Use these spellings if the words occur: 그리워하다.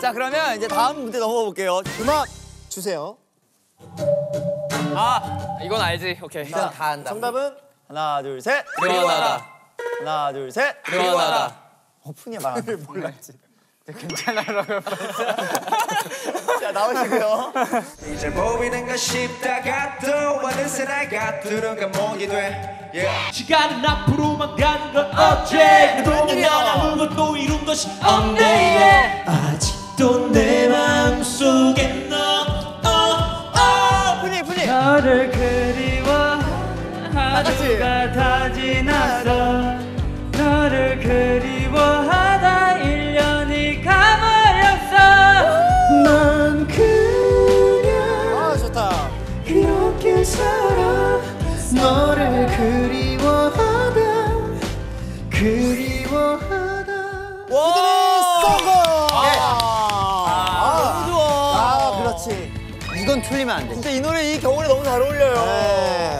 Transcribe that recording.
자, 그러면 이제 다음 문제 넘어가 볼게요. 음악 주세요. 아, 이건 알지. 오케이. 일단 다 한다. 정답은 하나, 둘, 셋. 그리워하다. 하나, 둘, 셋. 그리워하다. 푼이야 말 안 해. 몰랐지. 괜찮아라고 봤어. 자, 나오시고요. 이제 보이는가 싶다가 또 어느새 내가 들어가 목이 돼. 시간은 앞으로만 가는 건 어째 너는 아무것도 이룬 것이 없네. 아직도 내 마음속에 너 푼이 너를 그리워 하루가 다 지났어. 너를 그리워하다 1년이 가버렸어. 난 그냥 아, 좋다. 그렇게 살아. 너를 그리워하다 그리워하다. 와, 아, 너무 좋아. 아, 그렇지. 이건 틀리면 안 돼. 진짜 이 노래 이 겨울에 너무 잘 어울려요. 에이.